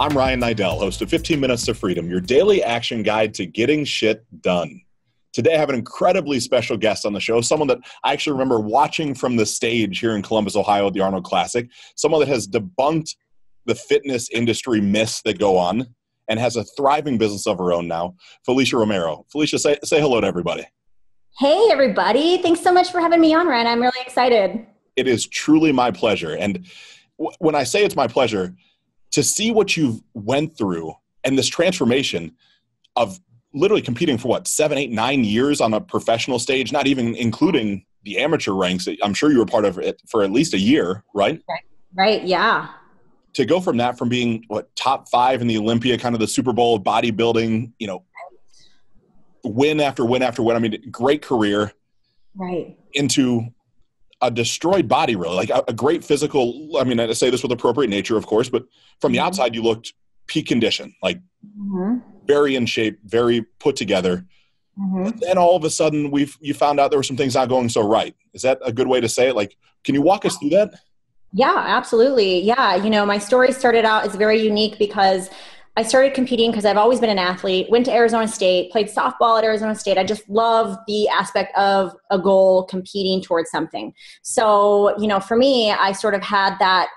I'm Ryan Nidell, host of 15 Minutes to Freedom, your daily action guide to getting shit done. Today I have an incredibly special guest on the show, someone that I actually remember watching from the stage here in Columbus, Ohio at the Arnold Classic, someone that has debunked the fitness industry myths that go on and has a thriving business of her own now, Felicia Romero. Felicia, say hello to everybody. Hey, everybody. Thanks so much for having me on, Ryan. I'm really excited. It is truly my pleasure. And when I say it's my pleasure, to see what you've went through and this transformation of literally competing for what, 7, 8, 9 years on a professional stage, not even including the amateur ranks. I'm sure you were part of it for at least a year, right? Right, yeah. To go from that, from being what, top 5 in the Olympia, kind of the Super Bowl of bodybuilding, you know, win after win after win. I mean, great career. Right. Into a destroyed body, really, like a great physical. I mean, I say this with appropriate nature, of course, but from the outside, you looked peak condition, like very in shape, very put together. But then all of a sudden, you found out there were some things not going so right. Is that a good way to say it? Like, can you walk us through that? Yeah, absolutely. Yeah, you know, my story started out as very unique because I started competing because I've always been an athlete, went to Arizona State, played softball at Arizona State. I just love the aspect of a goal, competing towards something. So, you know, for me, I sort of had that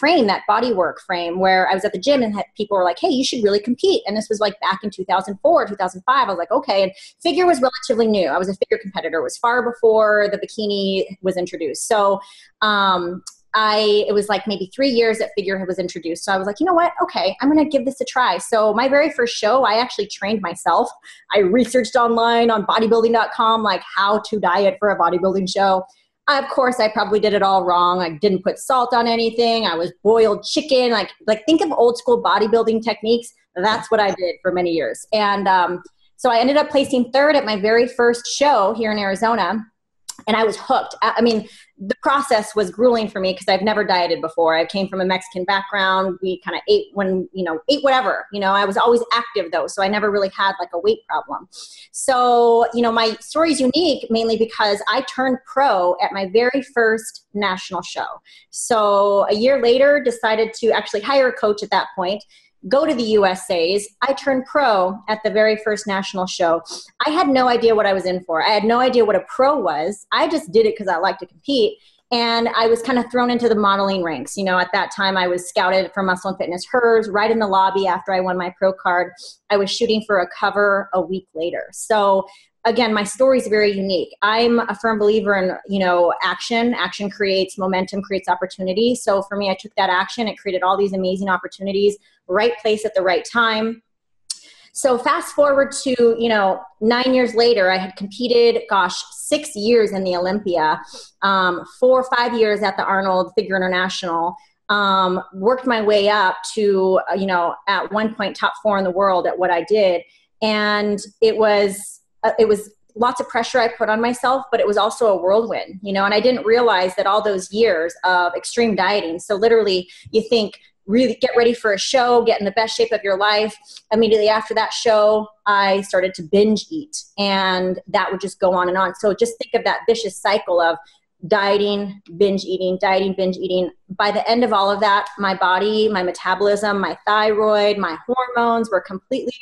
frame, that bodywork frame where I was at the gym and had people were like, hey, you should really compete. And this was like back in 2004, 2005. I was like, okay. And figure was relatively new. I was a figure competitor. It was far before the bikini was introduced. So, it was like maybe 3 years that figure was introduced. So I was like, you know what? Okay, I'm going to give this a try. So my very first show, I actually trained myself. I researched online on bodybuilding.com, like how to diet for a bodybuilding show. Of course, I probably did it all wrong. I didn't put salt on anything. I was boiled chicken. Like think of old school bodybuilding techniques. That's what I did for many years. And so I ended up placing third at my very first show here in Arizona. And I was hooked. I mean, the process was grueling for me because I've never dieted before. I came from a Mexican background. We kind of ate whatever, you know, I was always active though. So I never really had like a weight problem. So, you know, my story is unique mainly because I turned pro at my very first national show. So a year later, decided to actually hire a coach at that point, go to the USA's. I turned pro at the very first national show. I had no idea what I was in for. I had no idea what a pro was. I just did it because I like to compete. And I was kind of thrown into the modeling ranks. You know, at that time I was scouted for Muscle and Fitness Hers right in the lobby after I won my pro card. I was shooting for a cover a week later. So again, my story is very unique. I'm a firm believer in, you know, action. Action creates momentum, creates opportunity. So for me, I took that action. It created all these amazing opportunities, right place at the right time. So fast forward to, you know, 9 years later, I had competed, 6 years in the Olympia, 4 or 5 years at the Arnold Figure International. Worked my way up to, you know, at one point, top 4 in the world at what I did. And it was lots of pressure I put on myself, but it was also a whirlwind, you know, and I didn't realize that all those years of extreme dieting. So literally you think really get ready for a show, get in the best shape of your life. Immediately after that show, I started to binge eat and that would just go on and on. So just think of that vicious cycle of dieting, binge eating, dieting, binge eating. By the end of all of that, my body, my metabolism, my thyroid, my hormones were completely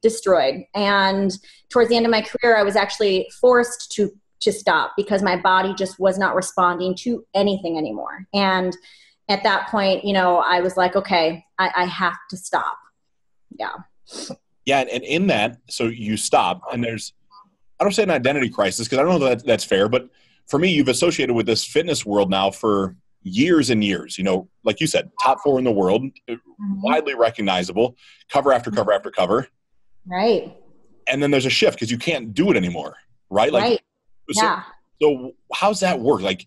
destroyed. And towards the end of my career, I was actually forced to stop because my body just was not responding to anything anymore. And at that point, you know, I was like, okay, I have to stop. Yeah. Yeah. And in that, so you stop and there's, I don't say an identity crisis because I don't know that that's fair, but for me, you've associated with this fitness world now for years and years, you know, like you said, top 4 in the world, widely recognizable, cover after cover after cover. Right. And then there's a shift because you can't do it anymore. Right. Like, right. So, yeah. So how's that work? Like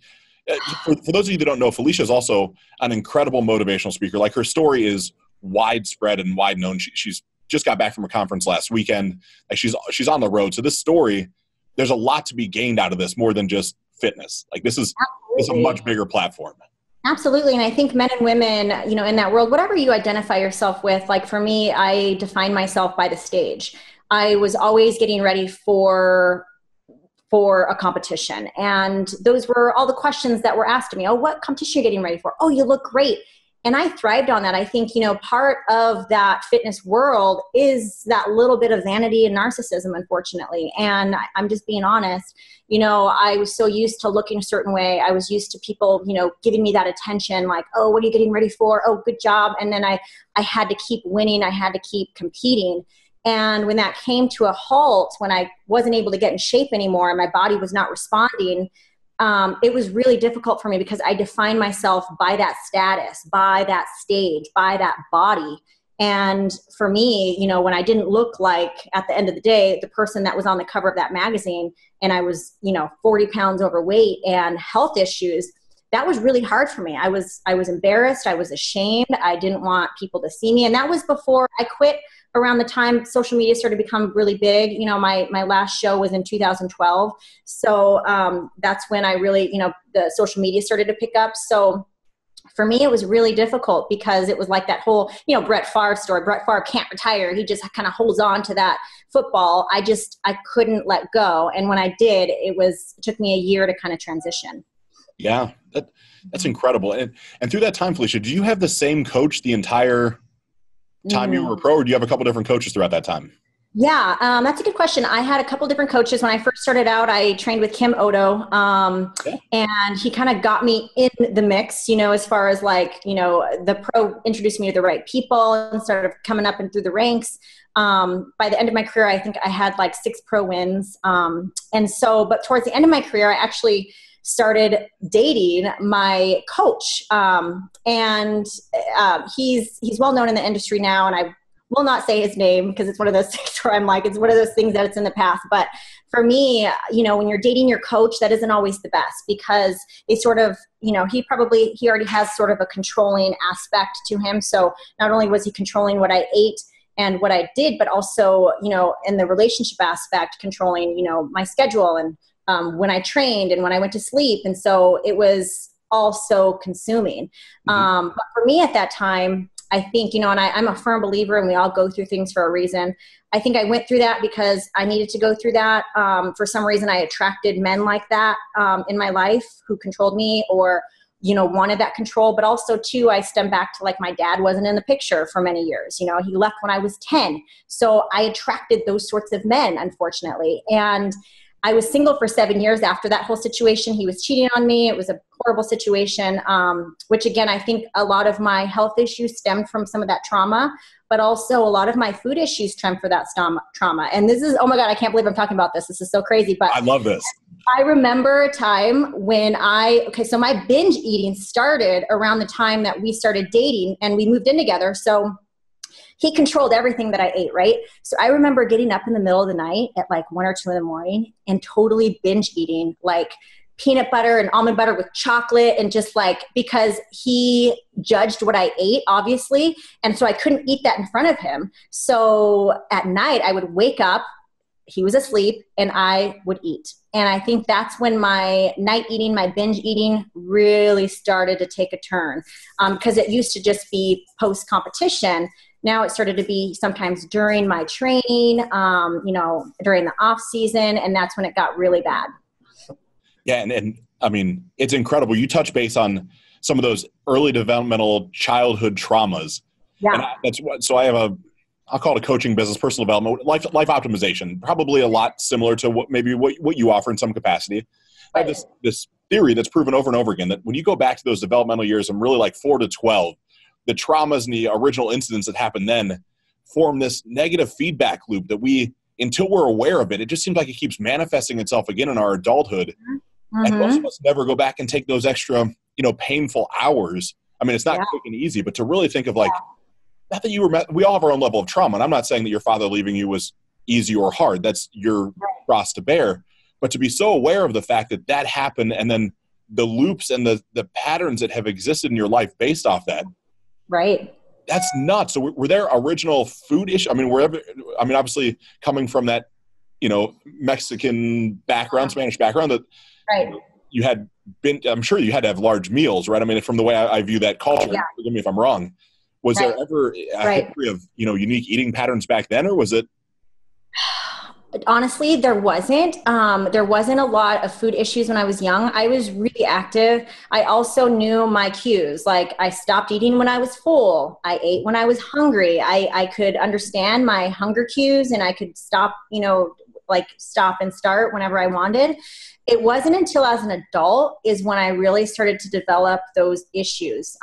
for those of you that don't know, Felicia is also an incredible motivational speaker. Like her story is widespread and wide known. She's just got back from a conference last weekend. Like she's on the road. So this story, there's a lot to be gained out of this more than just fitness. Like this is a much bigger platform. Absolutely. And I think men and women, you know, in that world, whatever you identify yourself with, like for me, I define myself by the stage. I was always getting ready for a competition. And those were all the questions that were asked to me. Oh, what competition are you getting ready for? Oh, you look great. And I thrived on that. I think, you know, part of that fitness world is that little bit of vanity and narcissism, unfortunately. And I'm just being honest, you know, I was so used to looking a certain way. I was used to people, you know, giving me that attention, like, oh, what are you getting ready for? Oh, good job. And then I had to keep winning. I had to keep competing. And when that came to a halt, when I wasn't able to get in shape anymore and my body was not responding, it was really difficult for me because I defined myself by that status, by that stage, by that body. And for me, you know, when I didn't look like, at the end of the day, the person that was on the cover of that magazine, and I was, you know, 40 pounds overweight and health issues, that was really hard for me. I was embarrassed. I was ashamed. I didn't want people to see me. And that was before I quit, around the time social media started to become really big. You know, my last show was in 2012. So that's when I really, you know, the social media started to pick up. So for me, it was really difficult because it was like that whole, you know, Brett Favre story. Brett Favre can't retire. He just kind of holds on to that football. I couldn't let go. And when I did, it took me a year to kind of transition. Yeah, that's incredible. And through that time, Felicia, do you have the same coach the entire time you were a pro, or do you have a couple different coaches throughout that time? Yeah, that's a good question. I had a couple different coaches. When I first started out, I trained with Kim Odo, okay. And he kind of got me in the mix, you know, as far as like, you know, the pro introduced me to the right people and started coming up and through the ranks. By the end of my career, I think I had like 6 pro wins. And so, but towards the end of my career, I actually started dating my coach. He's well known in the industry now, and I will not say his name because it's one of those things where I'm like, it's one of those things that it's in the past. But for me, you know, when you're dating your coach, that isn't always the best because they sort of, you know, he already has sort of a controlling aspect to him. So not only was he controlling what I ate and what I did, but also, you know, in the relationship aspect, controlling, you know, my schedule and when I trained and when I went to sleep. And so it was also consuming. But for me at that time, I think, you know, and I'm a firm believer, and we all go through things for a reason. I think I went through that because I needed to go through that. For some reason, I attracted men like that in my life who controlled me or, you know, wanted that control. But also too, I stem back to like my dad wasn't in the picture for many years. You know, he left when I was 10. So I attracted those sorts of men, unfortunately. And I was single for 7 years after that whole situation. He was cheating on me. It was a horrible situation, which again, I think a lot of my health issues stemmed from some of that trauma, but also a lot of my food issues stemmed from that trauma. And this is, oh my God, I can't believe I'm talking about this. This is so crazy, but I love this. I remember a time when so my binge eating started around the time that we started dating and we moved in together. So he controlled everything that I ate, right? So I remember getting up in the middle of the night at like 1 or 2 in the morning and totally binge eating like peanut butter and almond butter with chocolate, and just like, because he judged what I ate, obviously. And so I couldn't eat that in front of him. So at night I would wake up, he was asleep, and I would eat. And I think that's when my night eating, my binge eating really started to take a turn. Because it used to just be post-competition. Now it started to be sometimes during my training, you know, during the off season. And that's when it got really bad. Yeah. And I mean, it's incredible. You touch base on some of those early developmental childhood traumas. Yeah. And so I have I'll call it a coaching business, personal development, life optimization, probably a lot similar to what you offer in some capacity. Right. I have this theory that's proven over and over again, that when you go back to those developmental years, I'm really like 4 to 12, the traumas and the original incidents that happened then form this negative feedback loop that until we're aware of it, it just seems like it keeps manifesting itself again in our adulthood. Mm-hmm. And most of us never go back and take those extra, you know, painful hours. I mean, it's not quick and easy, but to really think of like, not that we all have our own level of trauma. And I'm not saying that your father leaving you was easy or hard. That's your cross to bear. But to be so aware of the fact that that happened, and then the loops and the patterns that have existed in your life based off that. Right. That's nuts. So were there original food issues? I mean, obviously coming from that, you know, Mexican background, Spanish background, that you had been, I'm sure you had to have large meals, right? I mean, from the way I view that culture, forgive me if I'm wrong, was there ever a history of, you know, unique eating patterns back then, or was it? Honestly, there wasn't a lot of food issues when I was young. I was really active. I also knew my cues. Like, I stopped eating when I was full. I ate when I was hungry. I could understand my hunger cues, and I could stop, you know, like stop and start whenever I wanted. It wasn't until as an adult is when I really started to develop those issues.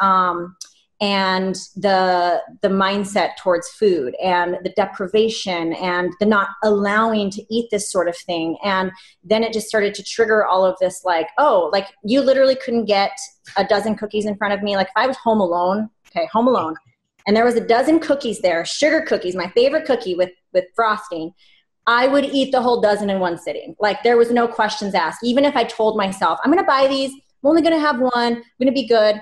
And the mindset towards food and the deprivation and the not allowing to eat this sort of thing. And then it just started to trigger all of this, like, oh, like, you literally couldn't get a dozen cookies in front of me. Like, if I was home alone, okay, home alone, and there was a dozen cookies there, sugar cookies, my favorite cookie with frosting, I would eat the whole dozen in one sitting. Like, there was no questions asked. Even if I told myself, I'm going to buy these, I'm only going to have one, I'm going to be good.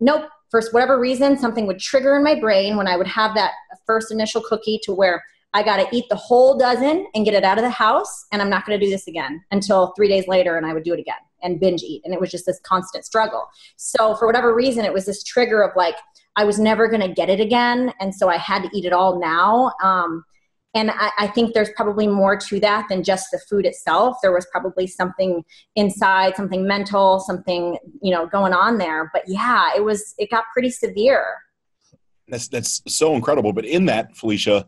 Nope. For whatever reason, something would trigger in my brain when I would have that first initial cookie to where I got to eat the whole dozen and get it out of the house, and I'm not going to do this again until 3 days later, and I would do it again and binge eat. And it was just this constant struggle. So for whatever reason, it was this trigger of, like, I was never going to get it again, and so I had to eat it all now. And I think there's probably more to that than just the food itself. There was probably something inside, something mental, something, you know, going on there. But yeah, it got pretty severe. That's so incredible. But in that, Felicia,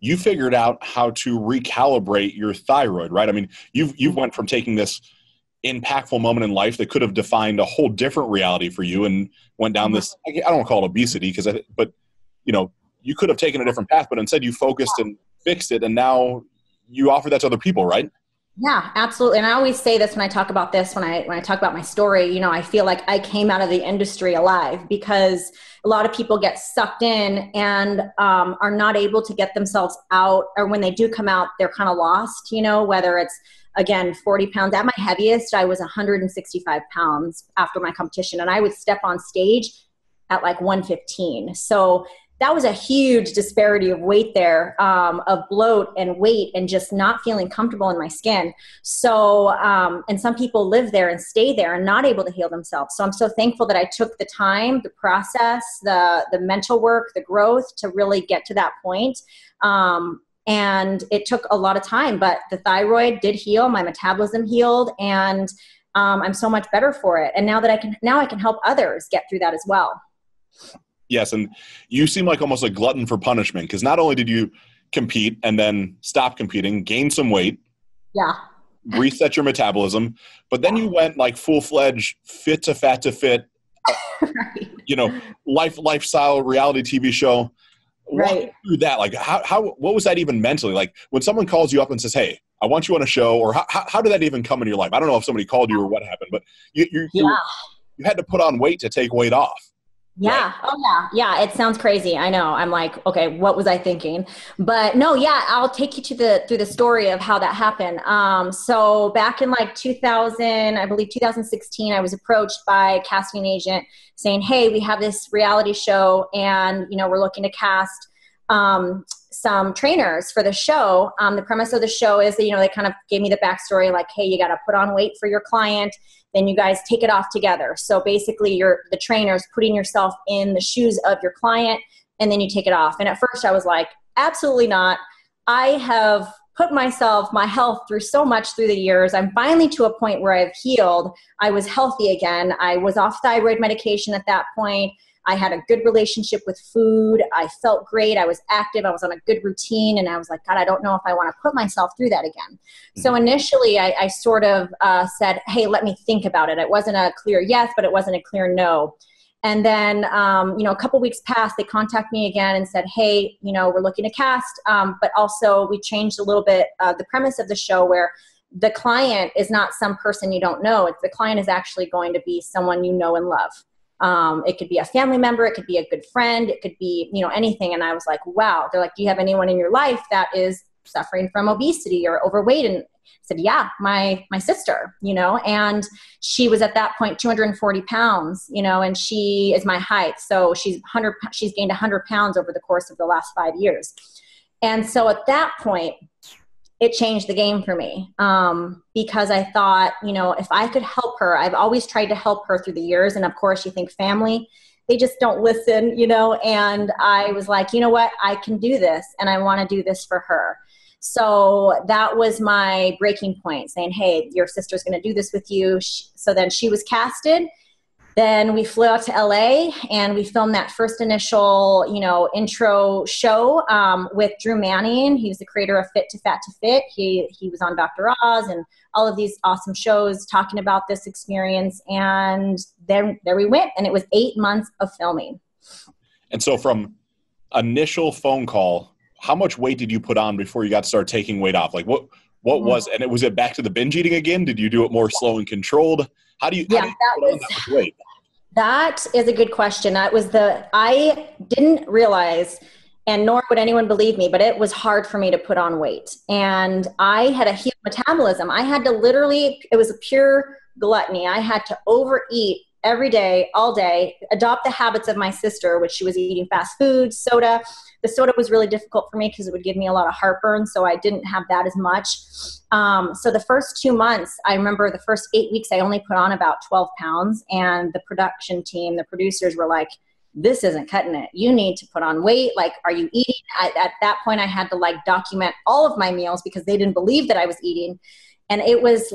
you figured out how to recalibrate your thyroid, right? I mean, you've went from taking this impactful moment in life that could have defined a whole different reality for you and went down this, I don't want to call it obesity, but you know, you could have taken a different path, but instead you focused and fixed it, and now you offer that to other people, right? Yeah, absolutely. And I always say this when I talk about this, when I talk about my story, you know, I feel like I came out of the industry alive, because a lot of people get sucked in and are not able to get themselves out, or when they do come out, they're kind of lost, you know, whether it's, again, 40 pounds. At my heaviest, I was 165 pounds after my competition, and I would step on stage at like 115. So that was a huge disparity of weight there, of bloat and weight and just not feeling comfortable in my skin. So, and some people live there and stay there and not able to heal themselves. So I'm so thankful that I took the time, the process, the mental work, the growth to really get to that point. And it took a lot of time, but the thyroid did heal. My metabolism healed, and I'm so much better for it. And now I can help others get through that as well. Yes, and you seem like almost a glutton for punishment, because not only did you compete and then stop competing, gain some weight, reset your metabolism, but then you went like full-fledged Fit to Fat to Fit, right. You know, lifestyle reality TV show. Right. Walk me through that. Like, what was that even mentally? Like, when someone calls you up and says, hey, I want you on a show, or how did that even come into your life? I don't know if somebody called you or what happened, but you had to put on weight to take weight off. Yeah. Right. Oh yeah. Yeah. It sounds crazy. I know. I'm like, okay, what was I thinking? But no, yeah, I'll take you through the story of how that happened. So back in like 2016, I was approached by a casting agent saying, hey, we have this reality show, and, you know, we're looking to cast, some trainers for the show. The premise of the show is that, you know, they kind of gave me the backstory, like, hey, you got to put on weight for your client, then you guys take it off together. So basically the trainer's putting yourself in the shoes of your client, and then you take it off. And at first I was like, absolutely not. I have put my health through so much through the years. I'm finally to a point where I've healed. I was healthy again. I was off thyroid medication at that point. I had a good relationship with food. I felt great. I was active. I was on a good routine. And I was like, God, I don't know if I want to put myself through that again. Mm-hmm. So initially I sort of said, hey, let me think about it. It wasn't a clear yes, but it wasn't a clear no. And then, you know, a couple weeks passed, they contacted me again and said, hey, you know, we're looking to cast. But also we changed a little bit the premise of the show, where the client is not some person you don't know. The client is actually going to be someone you know and love. It could be a family member, it could be a good friend, it could be, you know, anything. And I was like, wow. They're like, do you have anyone in your life that is suffering from obesity or overweight? And I said, yeah, my sister, you know, and she was at that point 240 pounds, you know, and she is my height. So she's gained 100 pounds over the course of the last 5 years. And so at that point, it changed the game for me, because I thought, you know, if I could help her, I've always tried to help her through the years. And of course, you think family, they just don't listen, you know, and I was like, you know what, I can do this, and I want to do this for her. So that was my breaking point, saying, hey, your sister's going to do this with you. So then she was casted. Then we flew out to LA and we filmed that first initial, intro show with Drew Manning. He was the creator of Fit to Fat to Fit. He was on Dr. Oz and all of these awesome shows talking about this experience. And then there we went, and it was 8 months of filming. And so from initial phone call, how much weight did you put on before you got to start taking weight off? Like what was, and it was it back to the binge eating again? Did you do it more slow and controlled? How do you put on that much weight? That is a good question. That was I didn't realize, and nor would anyone believe me, but it was hard for me to put on weight. And I had a huge metabolism. I had to literally, it was a pure gluttony. I had to overeat every day, all day, adopt the habits of my sister, which she was eating fast food, soda. The soda was really difficult for me because it would give me a lot of heartburn, so I didn't have that as much. So the first 2 months, I remember the first 8 weeks, I only put on about 12 pounds, and the production team, the producers were like, this isn't cutting it. You need to put on weight. Like, are you eating? At that point, I had to document all of my meals because they didn't believe that I was eating, and it was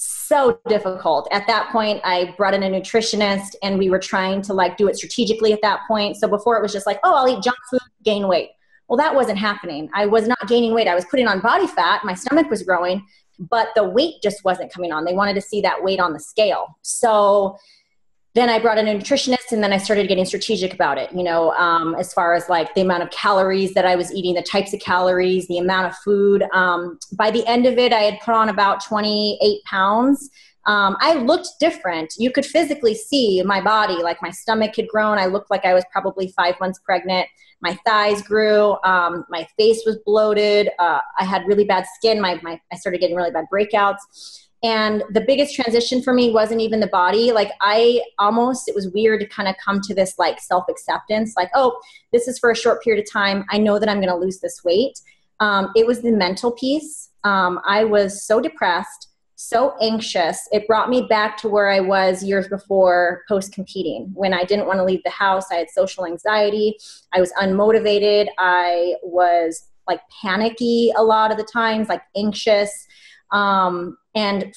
so difficult. At that point, I brought in a nutritionist and we were trying to do it strategically at that point. So before it was just oh, I'll eat junk food, gain weight. Well, that wasn't happening. I was not gaining weight. I was putting on body fat. My stomach was growing, but the weight just wasn't coming on. They wanted to see that weight on the scale. So then I brought in a nutritionist, and then I started getting strategic about it, as far as the amount of calories that I was eating, the types of calories, the amount of food. By the end of it, I had put on about 28 pounds. I looked different. You could physically see my body, my stomach had grown. I looked like I was probably 5 months pregnant. My thighs grew. My face was bloated. I had really bad skin. I started getting really bad breakouts. And the biggest transition for me wasn't even the body. It was weird to kind of come to this self-acceptance, oh, this is for a short period of time. I know that I'm going to lose this weight. It was the mental piece. I was so depressed, so anxious. It brought me back to where I was years before post-competing, when I didn't want to leave the house. I had social anxiety. I was unmotivated. I was panicky a lot of the times, anxious. And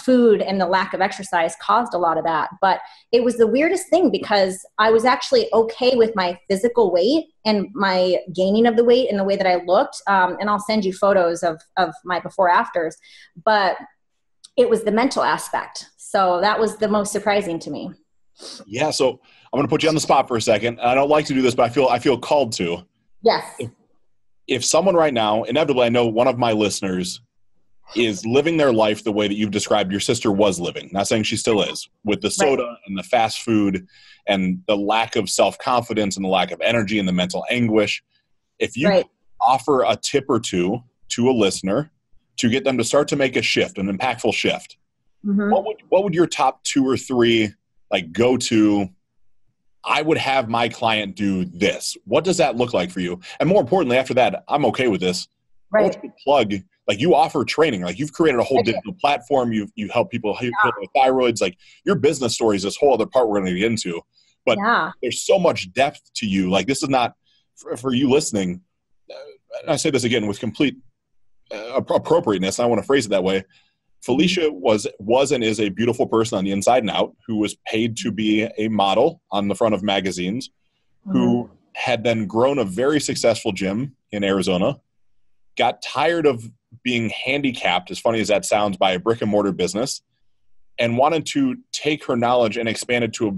food and the lack of exercise caused a lot of that. But it was the weirdest thing because I was actually okay with my physical weight and my gaining of the weight and the way that I looked. And I'll send you photos of my before afters, but it was the mental aspect. So that was the most surprising to me. Yeah. So I'm going to put you on the spot for a second. I don't like to do this, but I feel called to. Yes. If someone right now, inevitably, I know one of my listeners is living their life the way that you've described your sister was living. Not saying she still is, with the soda and the fast food and the lack of self-confidence and the lack of energy and the mental anguish. If you offer a tip or two to a listener to get them to start to make a shift, an impactful shift, what would your top two or three go-to, I would have my client do this? What does that look like for you? And more importantly, after that, I'm okay with this. Right. Plug, you offer training, you've created a whole digital platform. You help people heal their thyroids. Your business story is this whole other part we're going to get into, but there's so much depth to you. This is not for you listening. I say this again with complete appropriateness. I want to phrase it that way. Felicia was and is a beautiful person on the inside and out, who was paid to be a model on the front of magazines, who had then grown a very successful gym in Arizona, got tired of being handicapped, as funny as that sounds, by a brick-and-mortar business, and wanted to take her knowledge and expand it to a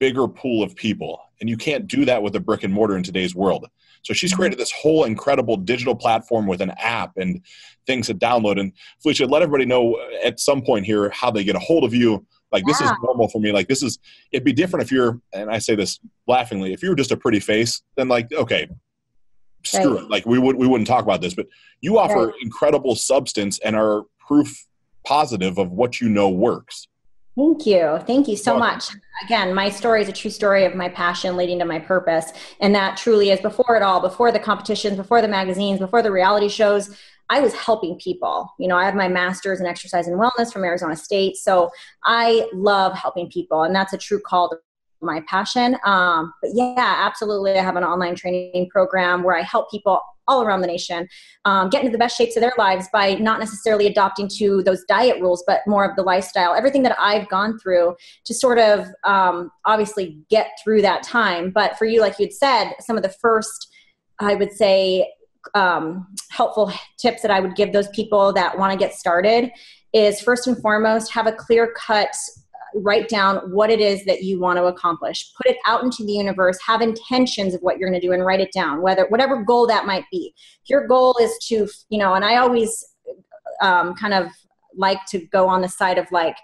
bigger pool of people. And you can't do that with a brick-and-mortar in today's world. So she's created this whole incredible digital platform with an app and things to download. And Felicia, let everybody know at some point here how they get a hold of you. This is normal for me. This is, it'd be different if you're, and I say this laughingly, if you were just a pretty face, then okay, screw it. We wouldn't talk about this, but you offer incredible substance and are proof positive of what works. Thank you. Thank you so much. Again, my story is a true story of my passion leading to my purpose. And that truly is before it all, before the competitions, before the magazines, before the reality shows, I was helping people. I have my master's in exercise and wellness from Arizona State. So I love helping people, and that's a true call to my passion. But yeah, absolutely. I have an online training program where I help people all around the nation, get into the best shapes of their lives by not necessarily adopting to those diet rules, but more of the lifestyle. Everything that I've gone through to sort of obviously get through that time. But for you, like you'd said, some of the first, I would say, helpful tips that I would give those people that want to get started is, first and foremost, have a clear cut, write down what it is that you want to accomplish, put it out into the universe, have intentions of what you're going to do and write it down, whatever goal that might be. If your goal is to, you know, and I always kind of like to go on the side of like,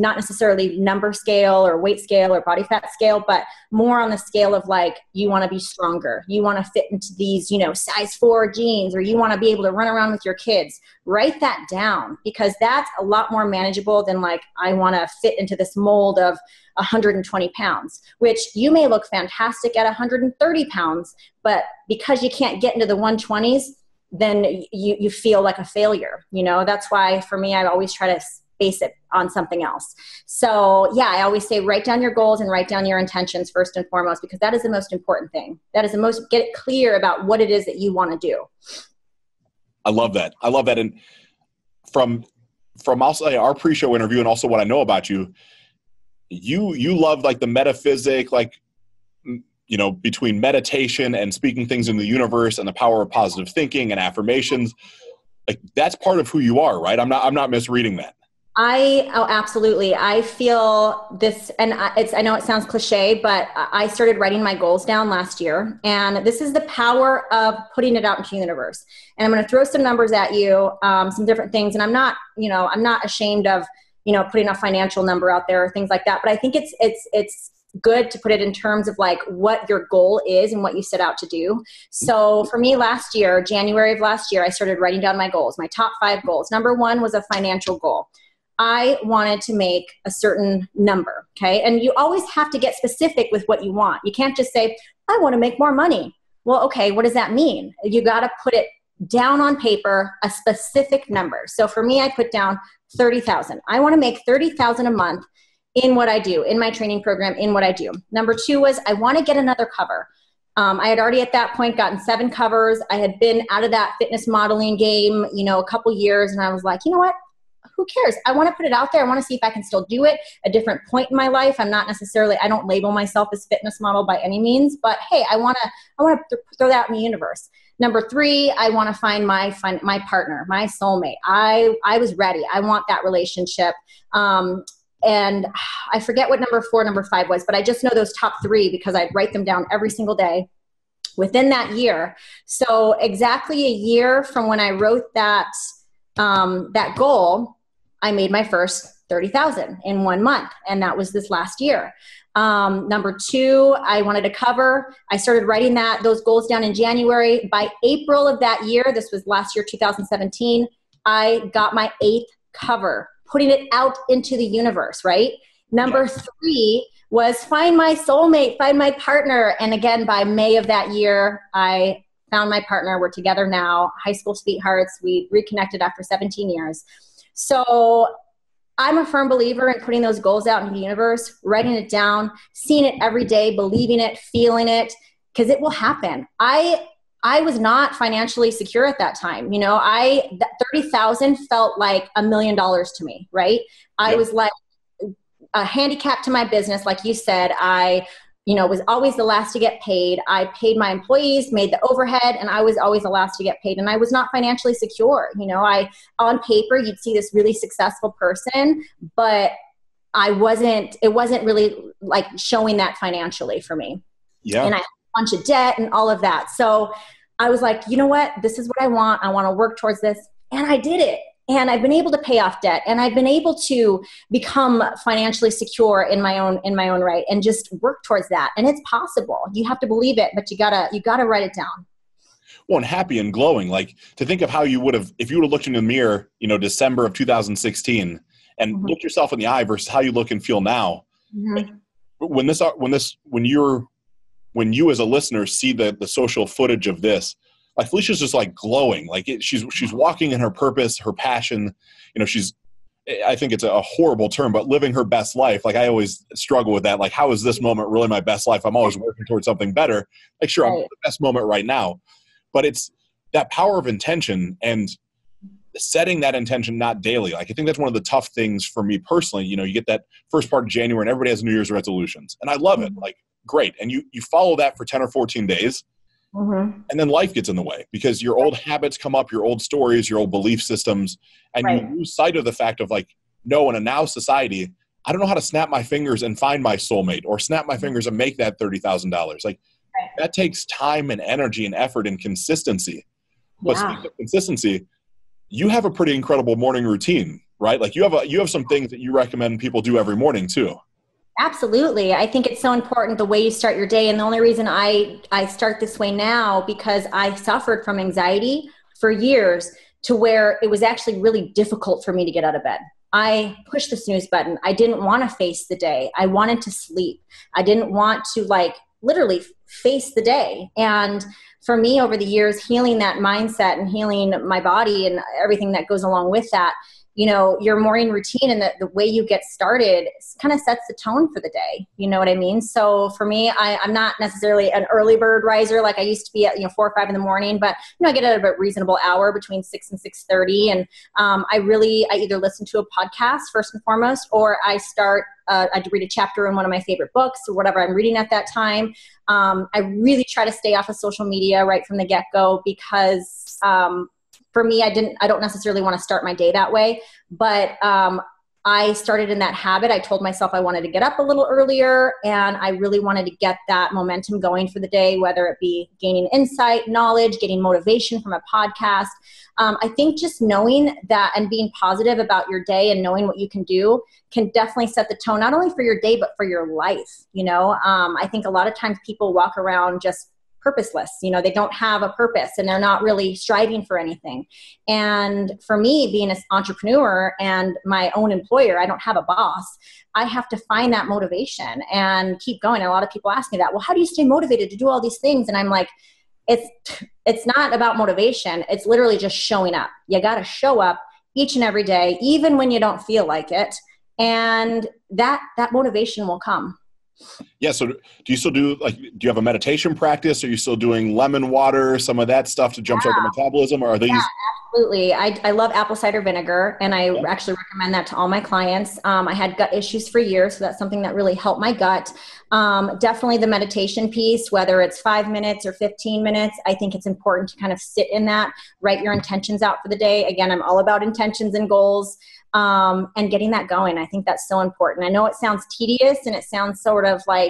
not necessarily number scale or weight scale or body fat scale, but more on the scale of like, you want to be stronger. You want to fit into these, you know, size 4 jeans, or you want to be able to run around with your kids. Write that down, because that's a lot more manageable than like, I want to fit into this mold of 120 pounds, which you may look fantastic at 130 pounds, but because you can't get into the 120s, then you feel like a failure. You know, that's why for me, I always try to base it on something else. So yeah, I always say write down your goals and write down your intentions first and foremost, because that is the most important thing. That is the most, get clear about what it is that you want to do. I love that. I love that. And from also our pre-show interview and also what I know about you, you love like the metaphysic, like, you know, between meditation and speaking things in the universe and the power of positive thinking and affirmations. Like that's part of who you are, right? I'm not misreading that. Oh, absolutely. I feel this, and I know it sounds cliche, but I started writing my goals down last year, and this is the power of putting it out into the universe. And I'm going to throw some numbers at you, some different things. And I'm not ashamed of, you know, putting a financial number out there or things like that, but I think it's good to put it in terms of like what your goal is and what you set out to do. So for me last year, January of last year, I started writing down my goals, my top 5 goals. Number 1 was a financial goal. I wanted to make a certain number, okay? And you always have to get specific with what you want. You can't just say, I want to make more money. Well, okay, what does that mean? You got to put it down on paper, a specific number. So for me, I put down 30,000. I want to make 30,000 a month in what I do, in my training program, in what I do. Number 2 was I want to get another cover. I had already at that point gotten 7 covers. I had been out of that fitness modeling game, you know, a couple years, and I was like, you know what? Who cares? I want to put it out there. I want to see if I can still do it. A different point in my life. I don't label myself as fitness model by any means, but hey, I want to throw that out in the universe. Number 3, I want to find my partner, my soulmate. I was ready. I want that relationship. And I forget what number 4, number 5 was, but I just know those top 3 because I write them down every single day within that year. So exactly a year from when I wrote that goal, I made my first 30,000 in 1 month. And that was this last year. Number 2, I wanted to cover. I started writing those goals down in January. By April of that year, this was last year, 2017, I got my 8th cover, putting it out into the universe, right? Number 3 was find my soulmate, find my partner. And again, by May of that year, I found my partner. We're together now, high school sweethearts. We reconnected after 17 years. So I'm a firm believer in putting those goals out in the universe, writing it down, seeing it every day, believing it, feeling it, because it will happen. I was not financially secure at that time. You know, that 30,000 felt like $1 million to me, right? I was like a handicap to my business. Like you said, I was always the last to get paid. I paid my employees, made the overhead, and I was always the last to get paid. And I was not financially secure. You know, on paper, you'd see this really successful person, but it wasn't really like showing that financially for me. Yeah. And I had a bunch of debt and all of that. So I was like, you know what, this is what I want. I want to work towards this. And I did it. And I've been able to pay off debt, and I've been able to become financially secure in my own right, and just work towards that. And it's possible. You have to believe it, but you gotta write it down. Well, and happy and glowing. Like to think of how you would have, if you would have looked in the mirror, you know, December of 2016, and looked yourself in the eye versus how you look and feel now. Mm-hmm. When you as a listener see the social footage of this, like Felicia's just like glowing, like she's walking in her purpose, her passion. You know, I think it's a horrible term, but living her best life. Like I always struggle with that. Like, how is this moment really my best life? I'm always working towards something better. Like, sure, I'm in the best moment right now, But it's that power of intention and setting that intention, not daily. Like, I think that's one of the tough things for me personally. You know, you get that first part of January and everybody has New Year's resolutions. And I love it. Like, great. And you follow that for 10 or 14 days. Mm-hmm. And then life gets in the way because your old habits come up, your old stories, your old belief systems, and you lose sight of the fact of, like, no, in a now society, I don't know how to snap my fingers and find my soulmate, or snap my fingers and make that $30,000. Like, that takes time and energy and effort and consistency. But speaking of consistency, you have a pretty incredible morning routine, right? Like, you have some things that you recommend people do every morning too. Absolutely. I think it's so important the way you start your day. And the only reason I start this way now, because I suffered from anxiety for years to where it was actually really difficult for me to get out of bed. I pushed the snooze button. I didn't want to face the day. I wanted to sleep. I didn't want to, like, literally face the day. And for me, over the years, healing that mindset and healing my body and everything that goes along with that, you know, your morning routine and the way you get started kind of sets the tone for the day. You know what I mean? So for me, I'm not necessarily an early bird riser like I used to be at, 4 or 5 in the morning, but, you know, I get out of a reasonable hour between 6 and 6:30. And I either listen to a podcast first and foremost, or I read a chapter in one of my favorite books or whatever I'm reading at that time. I really try to stay off of social media right from the get-go because, for me, I don't necessarily want to start my day that way, but I started in that habit. I told myself I wanted to get up a little earlier, and I really wanted to get that momentum going for the day, whether it be gaining insight, knowledge, getting motivation from a podcast. I think just knowing that and being positive about your day and knowing what you can do can definitely set the tone, not only for your day, but for your life. You know, I think a lot of times people walk around just purposeless. You know, they don't have a purpose and they're not really striving for anything. And for me, being an entrepreneur and my own employer, I don't have a boss. I have to find that motivation and keep going. And a lot of people ask me that, well, how do you stay motivated to do all these things? And I'm like, it's not about motivation. It's literally just showing up. You got to show up each and every day, even when you don't feel like it. And that motivation will come. Yeah. So do you still do you have a meditation practice? Are you still doing lemon water, some of that stuff to jumpstart the metabolism? Or are these? Yeah, absolutely. I love apple cider vinegar, and I actually recommend that to all my clients. I had gut issues for years, so that's something that really helped my gut. Definitely the meditation piece, whether it's 5 minutes or 15 minutes, I think it's important to kind of sit in that, write your intentions out for the day. Again, I'm all about intentions and goals. And getting that going. I think that's so important. I know it sounds tedious and it sounds sort of like,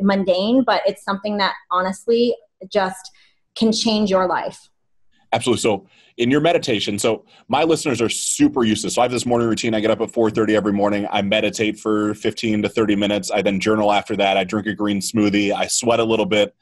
mundane, but it's something that honestly just can change your life. Absolutely. So in your meditation, so my listeners are super used to this. So I have this morning routine. I get up at 4:30 every morning. I meditate for 15 to 30 minutes. I then journal after that. I drink a green smoothie. I sweat a little bit.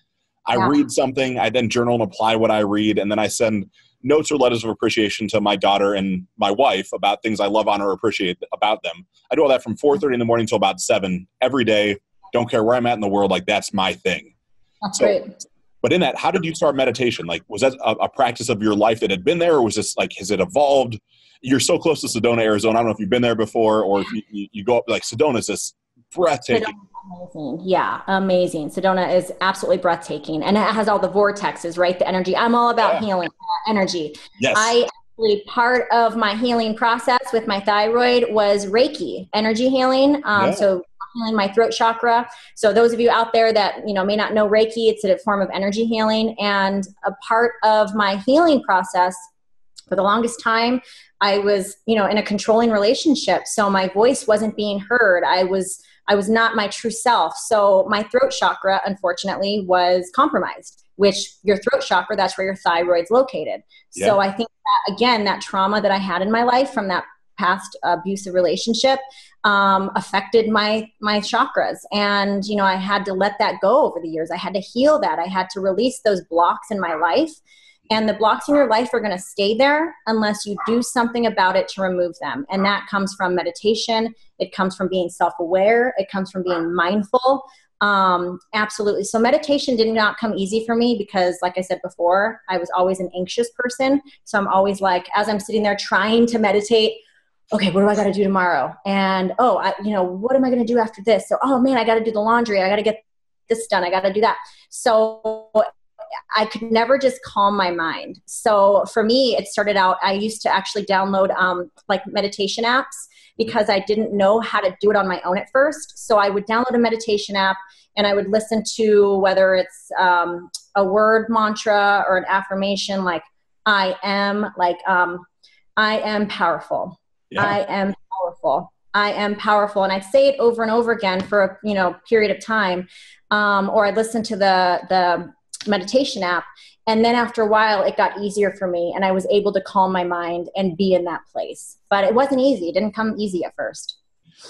I read something. I then journal and apply what I read. And then I send notes or letters of appreciation to my daughter and my wife about things I love, honor, or appreciate about them. I do all that from 4:30 in the morning till about 7 every day. Don't care where I'm at in the world. Like, that's my thing. That's great. But in that, how did you start meditation? Like, was that a practice of your life that had been there, or was this like, has it evolved? You're so close to Sedona, Arizona. I don't know if you've been there before, or if you go up, like, Sedona's this breathtaking. Amazing. Yeah. Amazing. Sedona is absolutely breathtaking, and it has all the vortexes, right? The energy. I'm all about healing energy. Yes. I actually, part of my healing process with my thyroid was Reiki energy healing. So healing my throat chakra. So those of you out there that, may not know Reiki, it's a form of energy healing, and a part of my healing process for the longest time, I was, in a controlling relationship. So my voice wasn't being heard. I was not my true self. So my throat chakra, unfortunately, was compromised, which your throat chakra, that's where your thyroid's located. Yeah. So I think that, again, that trauma that I had in my life from that past abusive relationship affected my chakras. And, I had to let that go over the years. I had to heal that. I had to release those blocks in my life. And the blocks in your life are going to stay there unless you do something about it to remove them. And that comes from meditation. It comes from being self-aware. It comes from being mindful. Absolutely. So meditation did not come easy for me because, like I said before, I was always an anxious person. So I'm always like, as I'm sitting there trying to meditate, okay, what do I got to do tomorrow? And, what am I going to do after this? So, I got to do the laundry. I got to get this done. I got to do that. So I could never just calm my mind. So for me, it started out, I used to actually download like meditation apps because I didn't know how to do it on my own at first. So I would download a meditation app and I would listen to whether it's a word mantra or an affirmation, like I am powerful. Yeah. I am powerful. I am powerful. And I'd say it over and over again for a period of time. Or I'd listen to the meditation app. And then after a while, it got easier for me and I was able to calm my mind and be in that place. But it wasn't easy. It didn't come easy at first.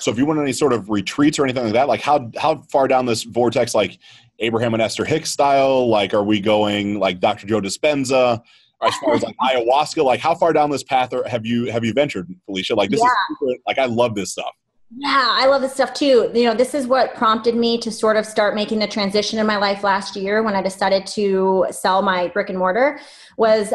So if you went on any sort of retreats or anything like that, like how far down this vortex, like Abraham and Esther Hicks style, like are we going like Dr. Joe Dispenza? As far as like ayahuasca, like how far down this path have you ventured, Felicia? Like this is super, like I love this stuff. Yeah, I love this stuff too. You know, this is what prompted me to sort of start making the transition in my life last year when I decided to sell my brick and mortar was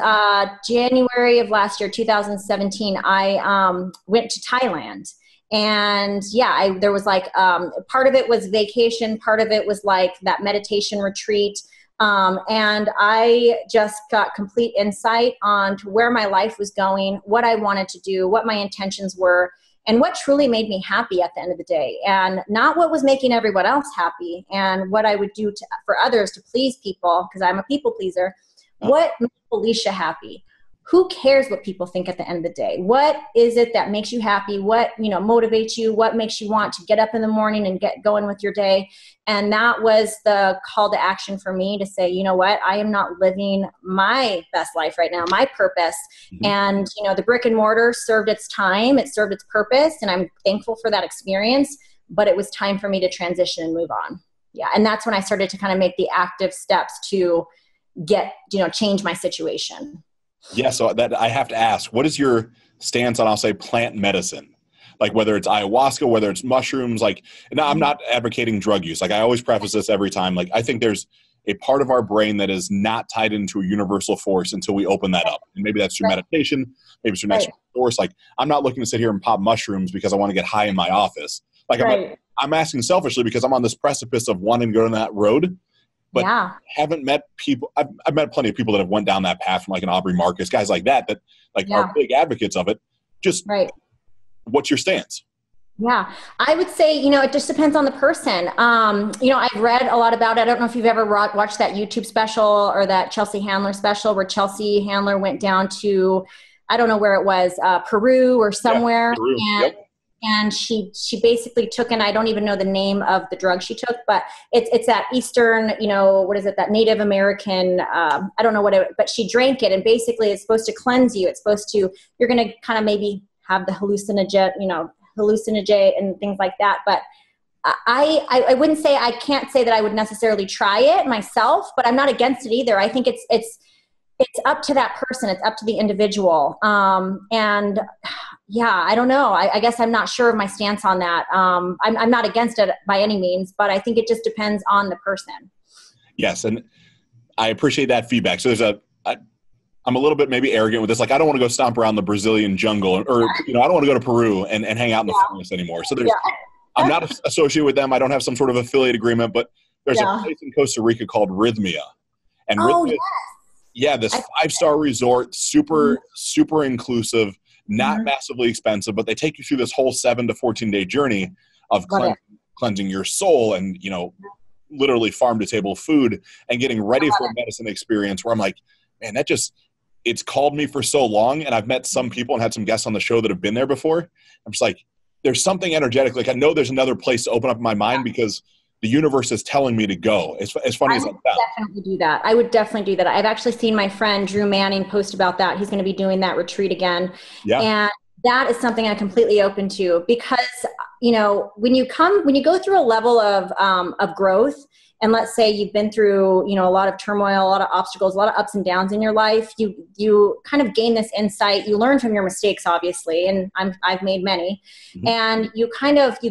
January of last year, 2017. I went to Thailand. And yeah, there was like part of it was vacation. Part of it was like that meditation retreat. And I just got complete insight on to where my life was going, what I wanted to do, what my intentions were, and what truly made me happy at the end of the day, and not what was making everyone else happy, and what I would do for others to please people, because I'm a people pleaser. Oh. What made Felicia happy? Who cares what people think at the end of the day? What is it that makes you happy? What, motivates you? What makes you want to get up in the morning and get going with your day? And that was the call to action for me to say, you know what? I am not living my best life right now, my purpose. Mm-hmm. And, the brick and mortar served its time. It served its purpose. And I'm thankful for that experience, but it was time for me to transition and move on. Yeah. And that's when I started to kind of make the active steps to get, change my situation. Yeah, so that I have to ask, what is your stance on, I'll say, plant medicine? Like whether it's ayahuasca, whether it's mushrooms, like, and I'm not advocating drug use. Like I always preface this every time. Like I think there's a part of our brain that is not tied into a universal force until we open that up. And maybe that's through meditation, maybe it's through natural source. Like I'm not looking to sit here and pop mushrooms because I want to get high in my office. Like I'm asking selfishly because I'm on this precipice of wanting to go down that road. But haven't met people. I've met plenty of people that have went down that path from like an Aubrey Marcus, guys like that like are big advocates of it. Just what's your stance? Yeah, I would say, it just depends on the person. I've read a lot about it. I don't know if you've ever watched that YouTube special or that Chelsea Handler special where Chelsea Handler went down to, I don't know where it was, Peru or somewhere. Yeah, Peru. And And she basically took, and I don't even know the name of the drug she took, but it's that Eastern, that Native American, I don't know what it, but she drank it. And basically it's supposed to cleanse you. It's supposed to, you're going to kind of maybe have the hallucinogen and things like that. But I wouldn't say, I can't say that I would necessarily try it myself, but I'm not against it either. I think it's up to that person. It's up to the individual. And yeah, I don't know. I guess I'm not sure of my stance on that. I'm not against it by any means, but I think it just depends on the person. Yes. And I appreciate that feedback. So there's I'm a little bit maybe arrogant with this. Like I don't want to go stomp around the Brazilian jungle or, I don't want to go to Peru and hang out in the forest anymore. So there's, I'm not associated with them. I don't have some sort of affiliate agreement, but there's a place in Costa Rica called Rhythmia. And Rhythmia, this 5-star resort, super inclusive, not massively expensive, but they take you through this whole 7 to 14-day journey of cleansing your soul and, literally farm to table food and getting ready for a medicine experience where I'm like, man, that just, it's called me for so long. And I've met some people and had some guests on the show that have been there before. I'm just like, there's something energetic. Like I know there's another place to open up my mind because the universe is telling me to go. As funny as that sounds. I would definitely do that. I've actually seen my friend Drew Manning post about that. He's going to be doing that retreat again. Yeah. And that is something I'm completely open to because, when you go through a level of growth, and let's say you've been through, a lot of turmoil, a lot of obstacles, a lot of ups and downs in your life, you kind of gain this insight. You learn from your mistakes, obviously, and I've made many. Mm-hmm. And you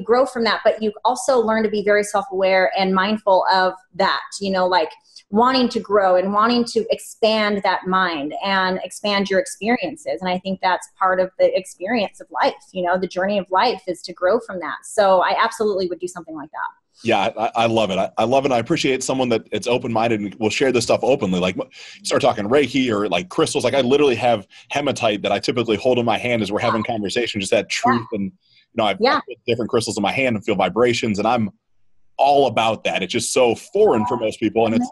grow from that, but you also learn to be very self-aware and mindful of that, like wanting to grow and wanting to expand that mind and expand your experiences. And I think that's part of the experience of life, the journey of life is to grow from that. So I absolutely would do something like that. Yeah, I love it. I love it. I appreciate someone that it's open-minded and will share this stuff openly. Like, start talking Reiki or like crystals. Like, I literally have hematite that I typically hold in my hand as we're having conversation. Just that truth, and you know, I put different crystals in my hand and feel vibrations, and I'm all about that. It's just so foreign for most people, and it's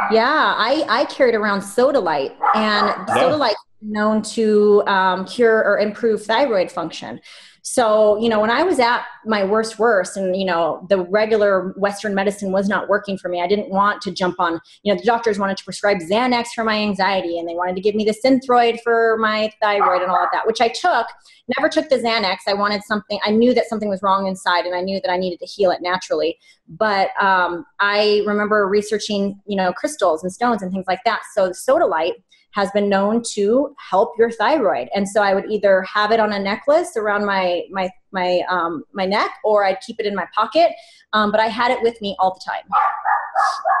I carried around sodalite, and sodalite is known to cure or improve thyroid function. So, you know, when I was at my worst and, you know, the regular Western medicine was not working for me, I didn't want to jump on, you know, the doctors wanted to prescribe Xanax for my anxiety, and they wanted to give me the Synthroid for my thyroid and all of that, which I took, never took the Xanax. I wanted something, I knew that something was wrong inside, and I knew that I needed to heal it naturally. But I remember researching, you know, crystals and stones and things like that. So the sodalite has been known to help your thyroid. And so I would either have it on a necklace around my neck, or I'd keep it in my pocket. But I had it with me all the time.